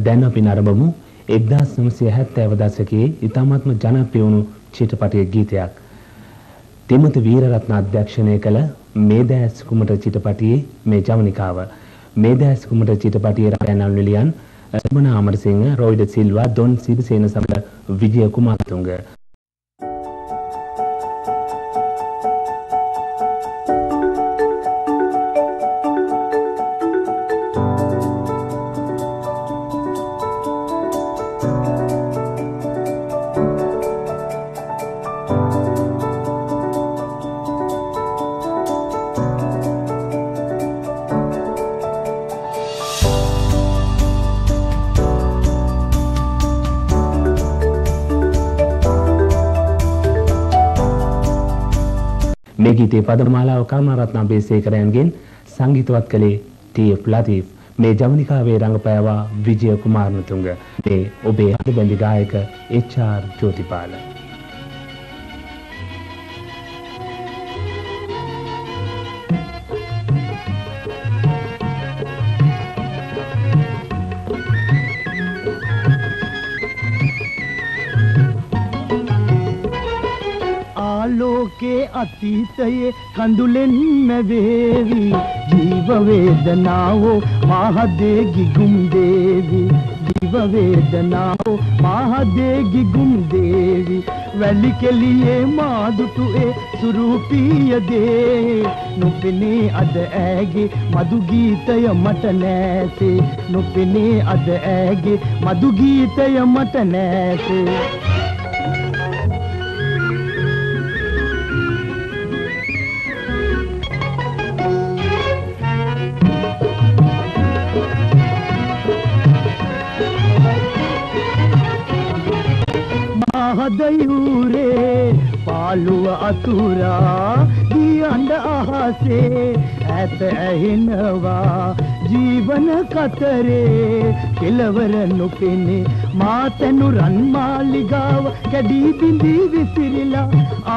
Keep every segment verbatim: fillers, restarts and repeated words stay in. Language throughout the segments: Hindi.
दैनपिन आरंभमु उन्नीस सौ सत्तर इतामत्म जनप्रिय वुणु चित्रपटये गीतयक तिमत वीररत्न अध्यक्षणय कළ मेधायස් කුමට चित्रपटये मे ජවනිකාව मेधायස් කුමට चित्रपटये රායනල් නිලියන් සමන අමරසිංහ රොයිඩ් සිල්වා ඩොන් සිරිසේන සමඟ විජය කුමාරතුංග මේ ගීතේ පදමාලාව කරුණාරත්න අබේසේකරයන්ගෙන් සංගීතවත් කළේ ටී එෆ් ලතීෆ් මේ ජවනිකාවේ රංගපෑවා විජය කුමාරතුංග මේ ඔබේ හදබැඳි ගායක එච් ආර් ජෝතිපාල के अतीत ये कंदुलें में वेवी जीव वेदनाओ महादेगी गुम देवी जीव वेदनाओ महादेगी गुम देवी वैली के लिए माधु तुए सुरूपीय दे नुपिने अद ऐगे मधुगीत मट नैसे नुपिने अद ऐगे मधुगीत मट नैसे हदयूरे पालुव अतुरा दियंड आहासे ऐत अहिनवा जीवन कतरे किलवर नुपिने मातनु रन्मालिगाव कदी बिंदी विसिरिला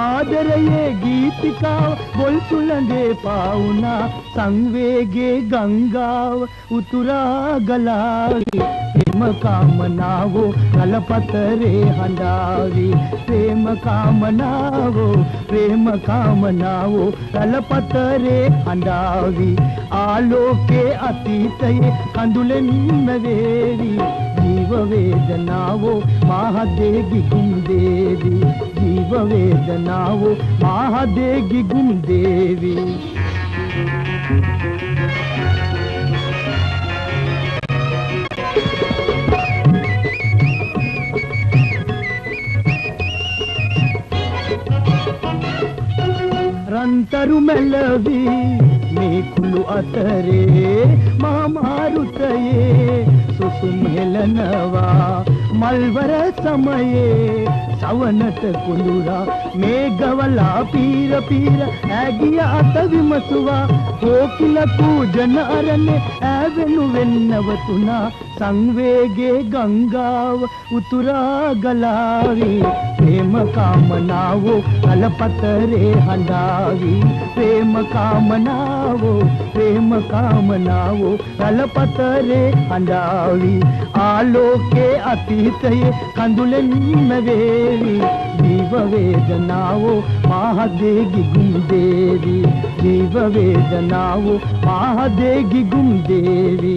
आदर ये गीतिकाव बोल सुलंदे पाउना संवेगे गंगाव उतुरा गलावी प्रेम कामनावो नलपतरे हंडावी प्रेम कामनावो प्रेम कामनावो नलपतरे हंडावी आलोके अतीतये कंदुलें मेवेवी जीव वेदनावो महादेगी गुम देवी जीव वेदनावो महादेगी गुम देवी रंतरु मेलवी मेकुलु अतरे मामारुतये सुसुमेलनवा मलवर समये सवनत कुलुरा मेघवला पीर पीर ऐगिया अतवि मसुवा कोकिल पूजन अरने ऐवेनु वेन्नवतुना संवेगे गंगाव उतुरा गलावी प्रेम कामनावो अलपतरे हंडावी प्रेम कामनावो प्रेम कामनावो अलपतरे हंडावी आलोके अतीतये कंदुलें मेवेवी जीव वेदनावो महादेगी गुम देवी जीव वेदनावो महादेगी गुम देवी